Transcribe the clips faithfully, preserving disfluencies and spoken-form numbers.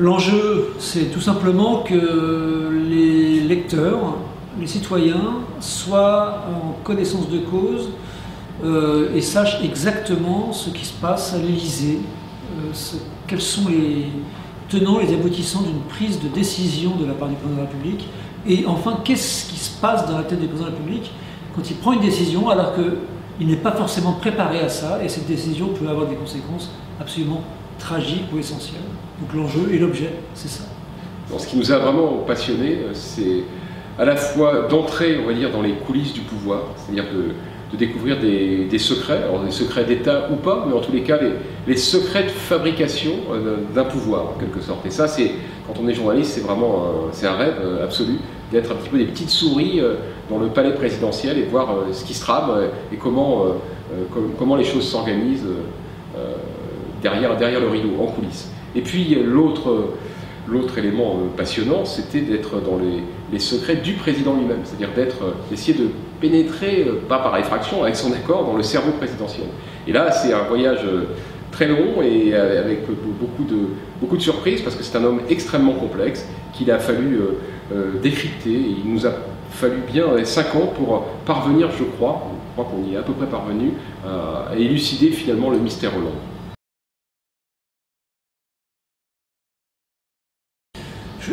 L'enjeu, c'est tout simplement que les lecteurs, les citoyens, soient en connaissance de cause euh, et sachent exactement ce qui se passe à l'Élysée, euh, quels sont les tenants, les aboutissants d'une prise de décision de la part du président de la République, et enfin, qu'est-ce qui se passe dans la tête du président de la République quand il prend une décision alors qu'il n'est pas forcément préparé à ça, et cette décision peut avoir des conséquences absolument tragiques ou essentielles. Donc l'enjeu et l'objet, c'est ça. Alors, ce qui nous a vraiment passionnés, c'est à la fois d'entrer, on va dire, dans les coulisses du pouvoir, c'est-à-dire de, de découvrir des, des secrets, alors des secrets d'État ou pas, mais en tous les cas, les, les secrets de fabrication d'un pouvoir, en quelque sorte. Et ça, c'est, quand on est journaliste, c'est vraiment un, c'est un rêve absolu, d'être un petit peu des petites souris dans le palais présidentiel et voir ce qui se trame et comment, comment les choses s'organisent derrière, derrière le rideau, en coulisses. Et puis l'autre l'autre élément passionnant, c'était d'être dans les, les secrets du président lui-même, c'est-à-dire d'être d'essayer de pénétrer, pas par effraction, avec son accord, dans le cerveau présidentiel. Et là, c'est un voyage très long et avec beaucoup de, beaucoup de surprises, parce que c'est un homme extrêmement complexe qu'il a fallu décrypter. Il nous a fallu bien cinq ans pour parvenir, je crois, je crois qu'on y est à peu près parvenu, à élucider finalement le mystère Hollande.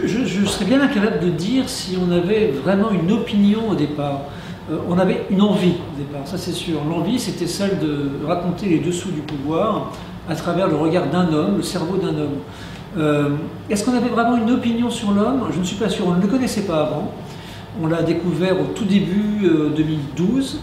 Je, je serais bien incapable de dire si on avait vraiment une opinion au départ. Euh, on avait une envie au départ, ça c'est sûr. L'envie, c'était celle de raconter les dessous du pouvoir à travers le regard d'un homme, le cerveau d'un homme. Euh, Est-ce qu'on avait vraiment une opinion sur l'homme? Je ne suis pas sûr, on ne le connaissait pas avant. On l'a découvert au tout début euh, deux mille douze.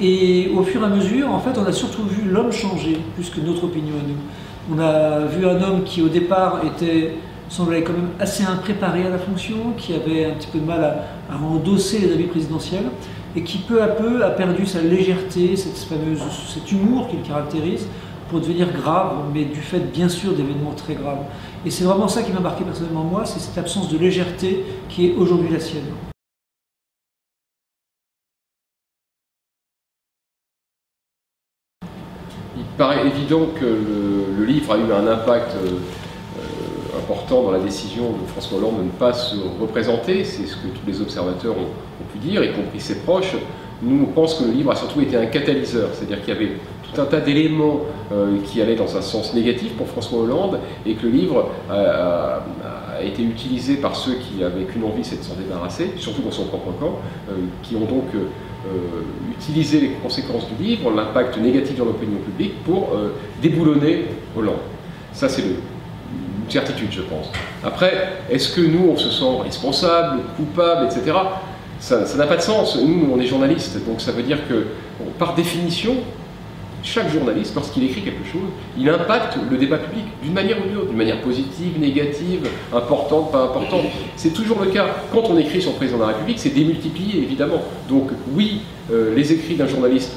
Et au fur et à mesure, en fait, on a surtout vu l'homme changer, plus que notre opinion à nous. On a vu un homme qui au départ était... semblait quand même assez impréparé à la fonction, qui avait un petit peu de mal à, à endosser les habits présidentiels, et qui peu à peu a perdu sa légèreté, cette fameuse, cet humour qu'il caractérise, pour devenir grave, mais du fait bien sûr d'événements très graves. Et c'est vraiment ça qui m'a marqué personnellement moi, c'est cette absence de légèreté qui est aujourd'hui la sienne. Il paraît évident que le, le livre a eu un impact euh... important dans la décision de François Hollande de ne pas se représenter, c'est ce que tous les observateurs ont, ont pu dire, y compris ses proches. Nous, on pense que le livre a surtout été un catalyseur, c'est-à-dire qu'il y avait tout un tas d'éléments euh, qui allaient dans un sens négatif pour François Hollande, et que le livre a, a, a été utilisé par ceux qui avaient qu'une envie, c'est de s'en débarrasser, surtout dans son propre camp, euh, qui ont donc euh, utilisé les conséquences du livre, l'impact négatif dans l'opinion publique, pour euh, déboulonner Hollande. Ça, c'est le certitude, je pense. Après, est-ce que nous, on se sent responsable, coupable, et cetera. Ça n'a pas de sens. Nous, on est journalistes, donc ça veut dire que, bon, par définition, chaque journaliste, lorsqu'il écrit quelque chose, il impacte le débat public d'une manière ou d'une autre, d'une manière positive, négative, importante, pas importante. C'est toujours le cas. Quand on écrit sur le président de la République, c'est démultiplié, évidemment. Donc, oui, euh, les écrits d'un journaliste,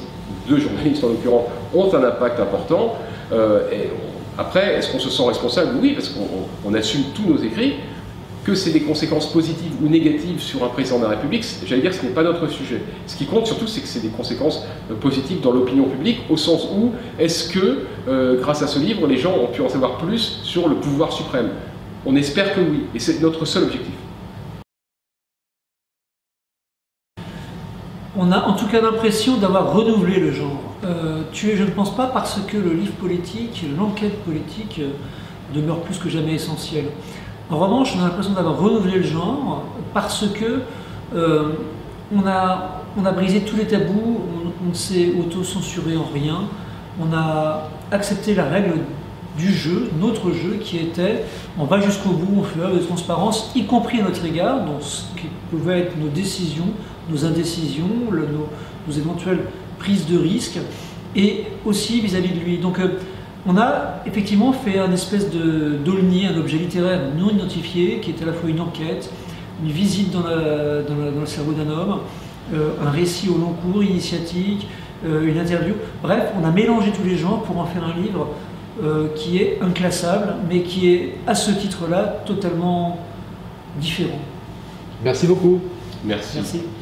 deux journalistes en l'occurrence, ont un impact important. Euh, et on Après, est-ce qu'on se sent responsable? Oui, parce qu'on assume tous nos écrits. Que c'est des conséquences positives ou négatives sur un président de la République, j'allais dire, ce n'est pas notre sujet. Ce qui compte surtout, c'est que c'est des conséquences positives dans l'opinion publique, au sens où, est-ce que, euh, grâce à ce livre, les gens ont pu en savoir plus sur le pouvoir suprême? On espère que oui, et c'est notre seul objectif. On a en tout cas l'impression d'avoir renouvelé le genre. Euh, tu es, je ne pense pas, parce que le livre politique, l'enquête politique euh, demeure plus que jamais essentielle. En revanche, on a l'impression d'avoir renouvelé le genre parce que euh, on, a, on a brisé tous les tabous, on ne s'est auto-censuré en rien, on a accepté la règle du jeu, notre jeu, qui était on va jusqu'au bout, on fait œuvre de transparence, y compris à notre égard, dans ce qui pouvait être nos décisions, nos indécisions, le, nos, nos éventuelles prises de risques, et aussi vis-à-vis de lui. Donc euh, on a effectivement fait un espèce d'olnier, un objet littéraire non identifié, qui est à la fois une enquête, une visite dans, la, dans, la, dans le cerveau d'un homme, euh, un récit au long cours, initiatique, euh, une interview. Bref, on a mélangé tous les genres pour en faire un livre euh, qui est inclassable, mais qui est à ce titre-là totalement différent. Merci beaucoup. Merci. Merci.